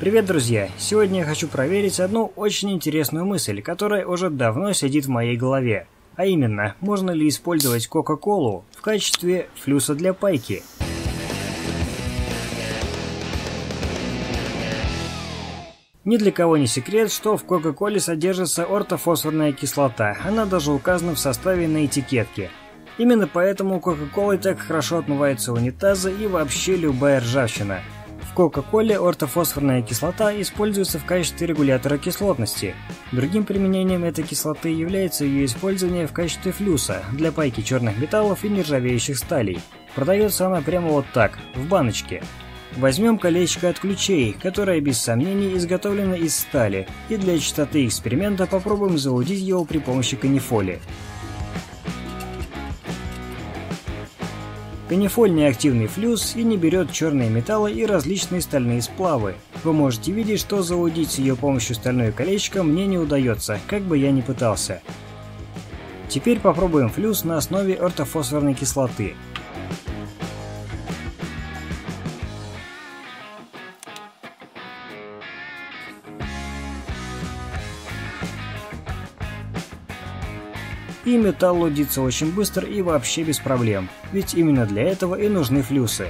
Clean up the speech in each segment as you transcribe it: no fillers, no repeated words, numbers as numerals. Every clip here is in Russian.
Привет, друзья! Сегодня я хочу проверить одну очень интересную мысль, которая уже давно сидит в моей голове. А именно, можно ли использовать Кока-Колу в качестве флюса для пайки? Ни для кого не секрет, что в Кока-Коле содержится ортофосфорная кислота, она даже указана в составе на этикетке. Именно поэтому Кока-Колой так хорошо отмываются унитазы и вообще любая ржавчина. В Кока-Коле ортофосфорная кислота используется в качестве регулятора кислотности. Другим применением этой кислоты является ее использование в качестве флюса для пайки черных металлов и нержавеющих сталей. Продается она прямо вот так, в баночке. Возьмем колечко от ключей, которое без сомнений изготовлено из стали, и для чистоты эксперимента попробуем залудить его при помощи канифоли. Канифоль неактивный флюс и не берет черные металлы и различные стальные сплавы. Вы можете видеть, что залудить с ее помощью стальное колечко мне не удается, как бы я ни пытался. Теперь попробуем флюс на основе ортофосфорной кислоты. И металл лудится очень быстро и вообще без проблем, ведь именно для этого и нужны флюсы.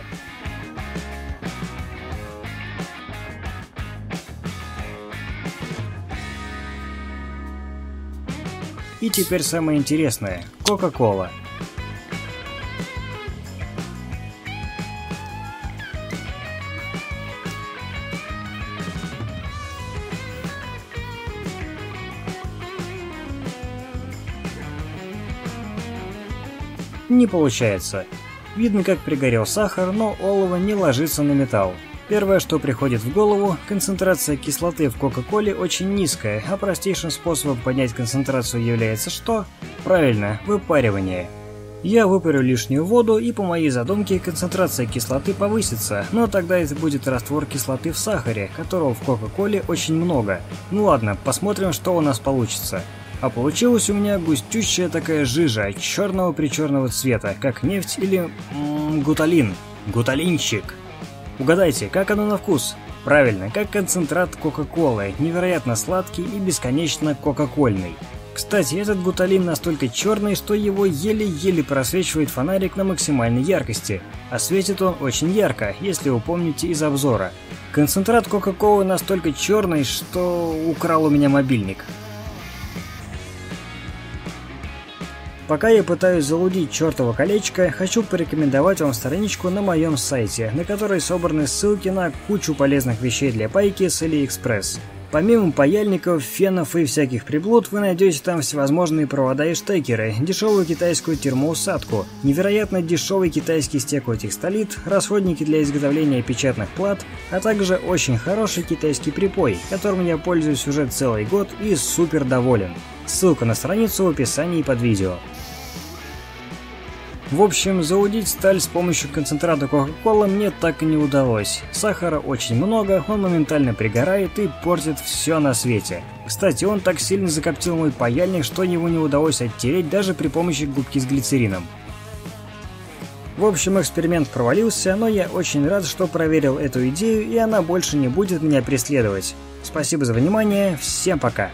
И теперь самое интересное – Кока-Кола. Не получается. Видно, как пригорел сахар, но олово не ложится на металл. Первое, что приходит в голову, концентрация кислоты в Кока-Коле очень низкая, а простейшим способом понять концентрацию является что? Правильно, выпаривание. Я выпарю лишнюю воду, и по моей задумке концентрация кислоты повысится, но тогда это будет раствор кислоты в сахаре, которого в Кока-Коле очень много. Ну ладно, посмотрим, что у нас получится. А получилась у меня густющая такая жижа черного-причерного цвета, как нефть или гуталин. Гуталинчик. Угадайте, как оно на вкус? Правильно, как концентрат Кока-Колы, невероятно сладкий и бесконечно кока-кольный. Кстати, этот гуталин настолько черный, что его еле-еле просвечивает фонарик на максимальной яркости, а светит он очень ярко, если вы помните из обзора. Концентрат Кока-Колы настолько черный, что украл у меня мобильник. Пока я пытаюсь залудить чертово колечко, хочу порекомендовать вам страничку на моем сайте, на которой собраны ссылки на кучу полезных вещей для пайки с AliExpress. Помимо паяльников, фенов и всяких приблуд, вы найдете там всевозможные провода и штекеры, дешевую китайскую термоусадку, невероятно дешевый китайский стеклотекстолит, расходники для изготовления печатных плат, а также очень хороший китайский припой, которым я пользуюсь уже целый год и супер доволен. Ссылка на страницу в описании под видео. В общем, залудить сталь с помощью концентрата Coca-Cola мне так и не удалось. Сахара очень много, он моментально пригорает и портит все на свете. Кстати, он так сильно закоптил мой паяльник, что его не удалось оттереть даже при помощи губки с глицерином. В общем, эксперимент провалился, но я очень рад, что проверил эту идею, и она больше не будет меня преследовать. Спасибо за внимание, всем пока!